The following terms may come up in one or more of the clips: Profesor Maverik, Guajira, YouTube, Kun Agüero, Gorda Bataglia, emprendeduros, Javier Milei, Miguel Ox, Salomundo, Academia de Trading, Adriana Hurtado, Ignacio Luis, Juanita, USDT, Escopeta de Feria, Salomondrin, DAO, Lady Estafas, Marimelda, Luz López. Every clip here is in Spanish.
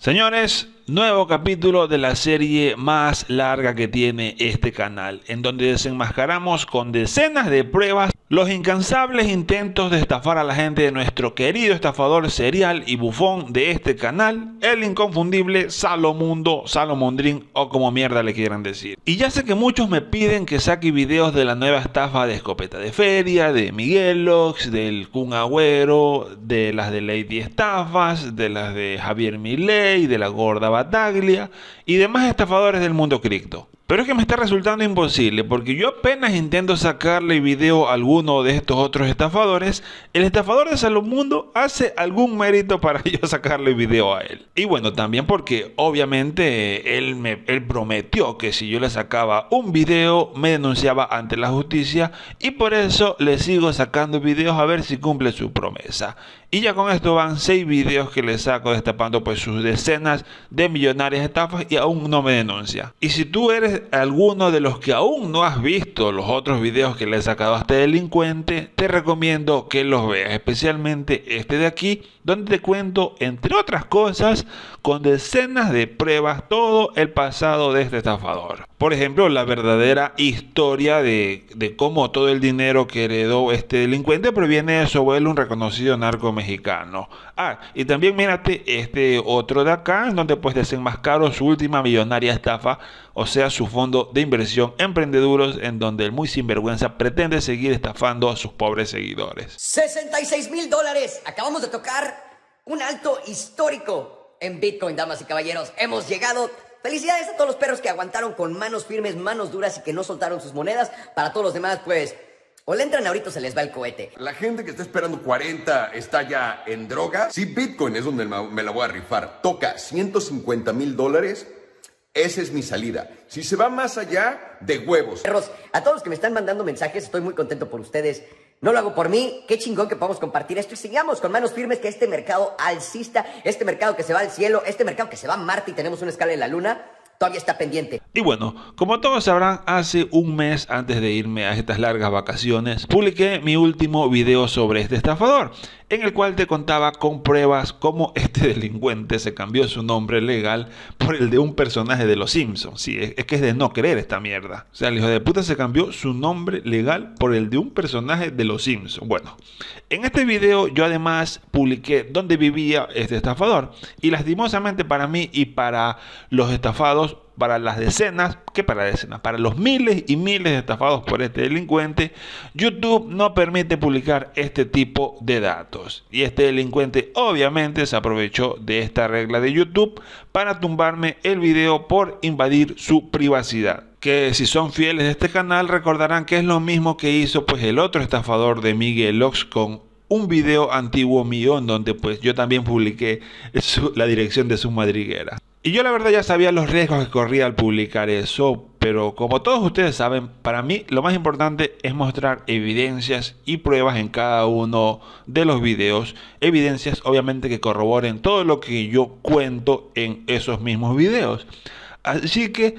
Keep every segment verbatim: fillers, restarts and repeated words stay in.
Señores, nuevo capítulo de la serie más larga que tiene este canal, en donde desenmascaramos con decenas de pruebas los incansables intentos de estafar a la gente de nuestro querido estafador serial y bufón de este canal, el inconfundible Salomundo, Salomondrin o como mierda le quieran decir. Y ya sé que muchos me piden que saque videos de la nueva estafa de Escopeta de Feria, de Miguel Ox, del Kun Agüero, de las de Lady Estafas, de las de Javier Milei, y de la Gorda Bataglia y demás estafadores del mundo cripto. Pero es que me está resultando imposible, porque yo apenas intento sacarle video a alguno de estos otros estafadores, el estafador de Salomundo hace algún mérito para yo sacarle video a él. Y bueno, también porque obviamente él me él prometió que si yo le sacaba un video me denunciaba ante la justicia, y por eso le sigo sacando videos a ver si cumple su promesa. Y ya con esto van seis videos que le saco destapando pues sus decenas de millonarias estafas y aún no me denuncia. Y si tú eres alguno de los que aún no has visto los otros videos que le he sacado a este delincuente, te recomiendo que los veas, especialmente este de aquí, donde te cuento, entre otras cosas, con decenas de pruebas todo el pasado de este estafador. Por ejemplo, la verdadera historia de, de cómo todo el dinero que heredó este delincuente proviene de su abuelo, un reconocido narco mexicano. Ah, y también mírate este otro de acá, en donde pues desenmascaró su última millonaria estafa, o sea, su fondo de inversión Emprendeduros, en donde el muy sinvergüenza pretende seguir estafando a sus pobres seguidores. sesenta y seis mil dólares. Acabamos de tocar un alto histórico en Bitcoin, damas y caballeros. Hemos llegado. Felicidades a todos los perros que aguantaron con manos firmes, manos duras y que no soltaron sus monedas. Para todos los demás, pues, o le entran ahorita o se les va el cohete. La gente que está esperando cuarenta está ya en droga. Si Bitcoin es donde me la voy a rifar, toca ciento cincuenta mil dólares. Esa es mi salida. Si se va más allá, de huevos. Perros, a todos los que me están mandando mensajes, estoy muy contento por ustedes. No lo hago por mí. Qué chingón que podamos compartir esto. Y sigamos con manos firmes, que este mercado alcista, este mercado que se va al cielo, este mercado que se va a Marte y tenemos una escala en la luna, todavía está pendiente. Y bueno, como todos sabrán, hace un mes antes de irme a estas largas vacaciones, publiqué mi último video sobre este estafador, en el cual te contaba con pruebas cómo este delincuente se cambió su nombre legal por el de un personaje de Los Simpsons. Sí, es, es que es de no creer esta mierda. O sea, el hijo de puta se cambió su nombre legal por el de un personaje de Los Simpsons. Bueno, en este video yo además publiqué dónde vivía este estafador. Y lastimosamente para mí y para los estafados, para las decenas, que para decenas, para los miles y miles de estafados por este delincuente, YouTube no permite publicar este tipo de datos. Y este delincuente obviamente se aprovechó de esta regla de YouTube para tumbarme el video por invadir su privacidad. Que si son fieles de este canal recordarán que es lo mismo que hizo pues el otro estafador de Miguel Ox con un video antiguo mío, en donde pues yo también publiqué su, la dirección de sus madrigueras. Y yo la verdad ya sabía los riesgos que corría al publicar eso, pero como todos ustedes saben, para mí lo más importante es mostrar evidencias y pruebas en cada uno de los videos. Evidencias obviamente que corroboren todo lo que yo cuento en esos mismos videos. Así que,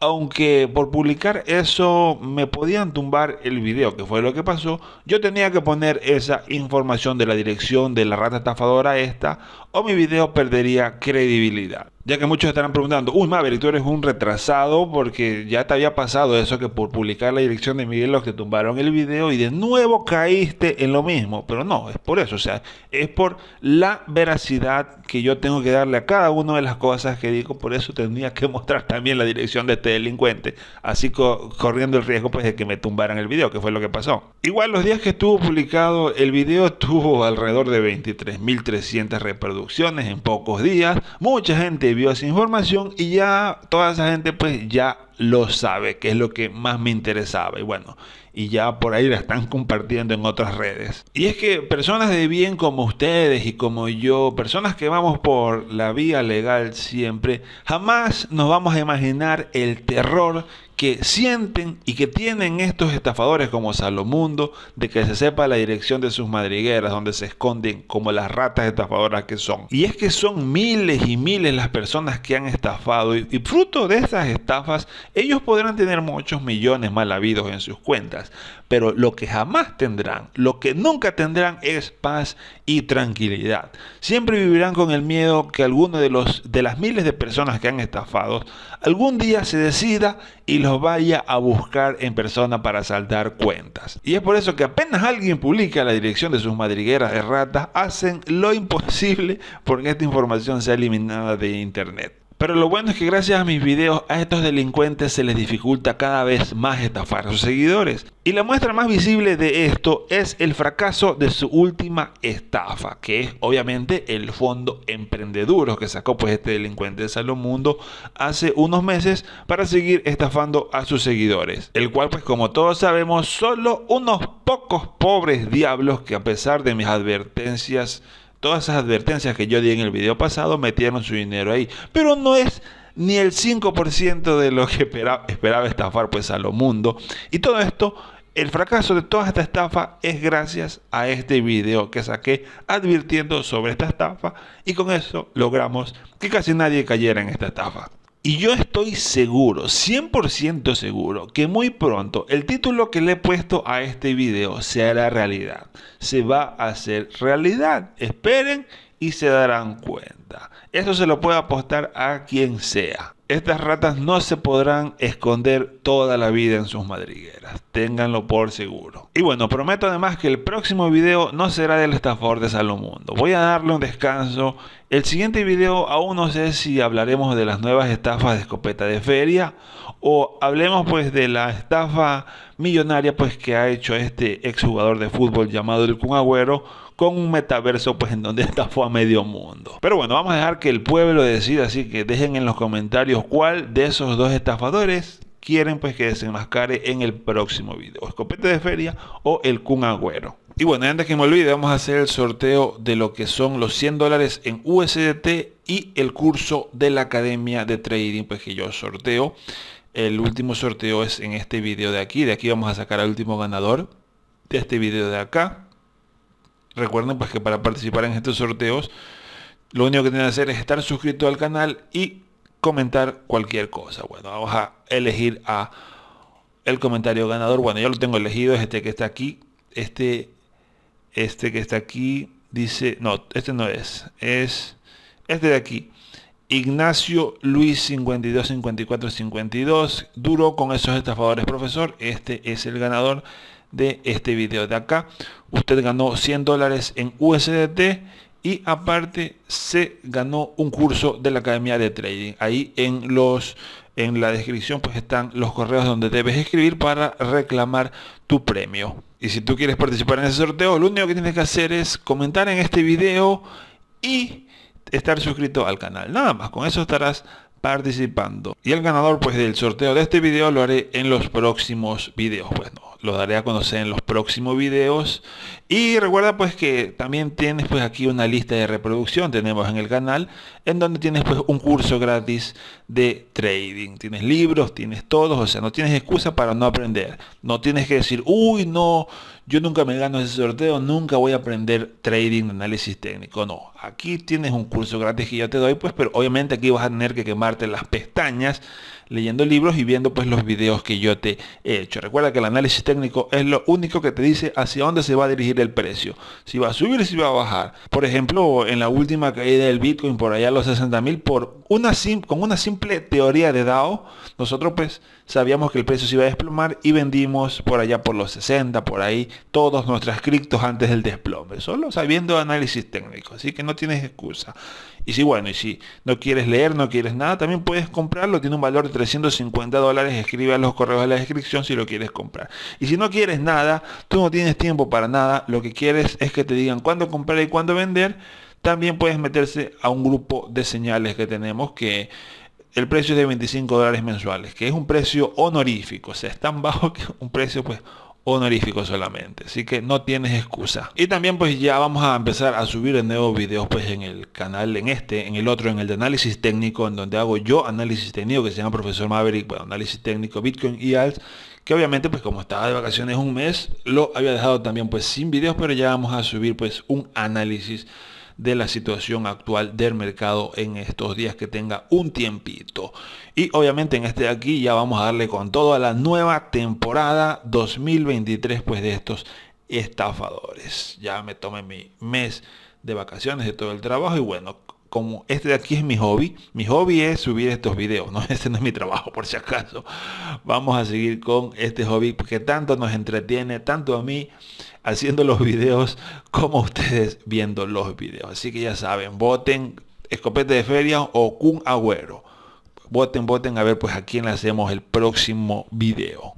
aunque por publicar eso me podían tumbar el video, que fue lo que pasó, yo tenía que poner esa información de la dirección de la rata estafadora esta, o mi video perdería credibilidad. Ya que muchos estarán preguntando, uy Maverik, tú eres un retrasado porque ya te había pasado eso, que por publicar la dirección de Miguel Ox te tumbaron el video y de nuevo caíste en lo mismo. Pero no, es por eso, o sea, es por la veracidad que yo tengo que darle a cada una de las cosas que digo. Por eso tendría que mostrar también la dirección de este delincuente, así co corriendo el riesgo pues de que me tumbaran el video, que fue lo que pasó. Igual los días que estuvo publicado el video tuvo alrededor de veintitrés mil trescientas reproducciones en pocos días. Mucha gente vio esa información y ya toda esa gente pues ya lo sabe, que es lo que más me interesaba. Y bueno, y ya por ahí la están compartiendo en otras redes. Y es que personas de bien como ustedes y como yo, personas que vamos por la vía legal siempre, jamás nos vamos a imaginar el terror que sienten y que tienen estos estafadores como Salomundo, de que se sepa la dirección de sus madrigueras, donde se esconden como las ratas estafadoras que son. Y es que son miles y miles las personas que han estafado, y, y fruto de estas estafas ellos podrán tener muchos millones mal habidos en sus cuentas, pero lo que jamás tendrán, lo que nunca tendrán es paz y tranquilidad. Siempre vivirán con el miedo que alguno de los de las miles de personas que han estafado algún día se decida y los vaya a buscar en persona para saldar cuentas. Y es por eso que apenas alguien publica la dirección de sus madrigueras de ratas, hacen lo imposible porque esta información sea eliminada de internet. Pero lo bueno es que gracias a mis videos a estos delincuentes se les dificulta cada vez más estafar a sus seguidores. Y la muestra más visible de esto es el fracaso de su última estafa, que es obviamente el fondo Emprendeduros que sacó pues este delincuente de Salomundo hace unos meses para seguir estafando a sus seguidores. El cual pues como todos sabemos, solo unos pocos pobres diablos que a pesar de mis advertencias, todas esas advertencias que yo di en el video pasado, metieron su dinero ahí. Pero no es ni el cinco por ciento de lo que esperaba, esperaba estafar pues Salomundo. Y todo esto, el fracaso de toda esta estafa es gracias a este video que saqué advirtiendo sobre esta estafa. Y con eso logramos que casi nadie cayera en esta estafa. Y yo estoy seguro, cien por ciento seguro, que muy pronto el título que le he puesto a este video se hará realidad. Se va a hacer realidad. Esperen y se darán cuenta. Eso se lo puede apostar a quien sea. Estas ratas no se podrán esconder toda la vida en sus madrigueras. Ténganlo por seguro. Y bueno, prometo además que el próximo video no será del estafador de Salomundo. Voy a darle un descanso. El siguiente video aún no sé si hablaremos de las nuevas estafas de Escopeta de Feria o hablemos pues de la estafa millonaria pues que ha hecho este exjugador de fútbol llamado el Kun Agüero con un metaverso pues en donde estafó a medio mundo. Pero bueno, vamos a dejar que el pueblo decida, así que dejen en los comentarios cuál de esos dos estafadores quieren pues que desenmascare en el próximo video, Escopeta de Feria o el Kun Agüero. Y bueno, antes que me olvide, vamos a hacer el sorteo de lo que son los cien dólares en U S D T y el curso de la Academia de Trading pues que yo sorteo. El último sorteo es en este video de aquí. De aquí vamos a sacar al último ganador de este video de acá. Recuerden pues que para participar en estos sorteos lo único que tienen que hacer es estar suscrito al canal y comentar cualquier cosa. Bueno, vamos a elegir a el comentario ganador. Bueno, yo lo tengo elegido, es este que está aquí. Este este que está aquí dice, no, este no es, es este de aquí. Ignacio Luis cincuenta y dos cincuenta y cuatro cincuenta y dos, duro con esos estafadores, profesor. Este es el ganador de este video de acá. Usted ganó cien dólares en U S D T y aparte se ganó un curso de la Academia de Trading. Ahí en los en la descripción pues están los correos donde debes escribir para reclamar tu premio. Y si tú quieres participar en ese sorteo, lo único que tienes que hacer es comentar en este video y estar suscrito al canal. Nada más, con eso estarás participando. Y el ganador pues del sorteo de este video lo haré en los próximos videos. Bueno, lo daré a conocer en los próximos videos. Y recuerda pues que también tienes pues aquí una lista de reproducción, tenemos en el canal, en donde tienes pues un curso gratis de trading. Tienes libros, tienes todos, o sea, no tienes excusa para no aprender. No tienes que decir, uy no, yo nunca me gano ese sorteo, nunca voy a aprender trading, análisis técnico. No, aquí tienes un curso gratis que yo te doy, pues, pero obviamente aquí vas a tener que quemarte las pestañas leyendo libros y viendo pues los videos que yo te he hecho. Recuerda que el análisis técnico es lo único que te dice hacia dónde se va a dirigir el precio, si va a subir, si va a bajar. Por ejemplo, en la última caída del Bitcoin por allá a los sesenta mil, por una sim con una simple teoría de DAO, nosotros pues sabíamos que el precio se iba a desplomar y vendimos por allá por los sesenta, por ahí, todos nuestros criptos antes del desplome, solo sabiendo análisis técnico. Así que no tienes excusa. Y si bueno, y si no quieres leer, no quieres nada, también puedes comprarlo, tiene un valor de trescientos cincuenta dólares, escribe a los correos de la descripción si lo quieres comprar. Y si no quieres nada, tú no tienes tiempo para nada, lo que quieres es que te digan cuándo comprar y cuándo vender, también puedes meterse a un grupo de señales que tenemos, que el precio es de veinticinco dólares mensuales, que es un precio honorífico, o sea, es tan bajo que un precio pues honorífico solamente, así que no tienes excusa. Y también pues ya vamos a empezar a subir de nuevo videos pues en el canal, en este, en el otro, en el de análisis técnico, en donde hago yo análisis técnico, que se llama Profesor Maverik, bueno, análisis técnico Bitcoin y alt, que obviamente pues como estaba de vacaciones un mes, lo había dejado también pues sin videos, pero ya vamos a subir pues un análisis de la situación actual del mercado en estos días que tenga un tiempito. Y obviamente en este de aquí ya vamos a darle con todo a la nueva temporada dos mil veintitrés pues de estos estafadores. Ya me tomé mi mes de vacaciones de todo el trabajo y bueno, como este de aquí es mi hobby, mi hobby es subir estos videos, no, este no es mi trabajo por si acaso. Vamos a seguir con este hobby que tanto nos entretiene, tanto a mí haciendo los videos como ustedes viendo los videos. Así que ya saben, voten Escopeta de Feria o Kun Agüero. Voten, voten a ver pues a quién le hacemos el próximo video.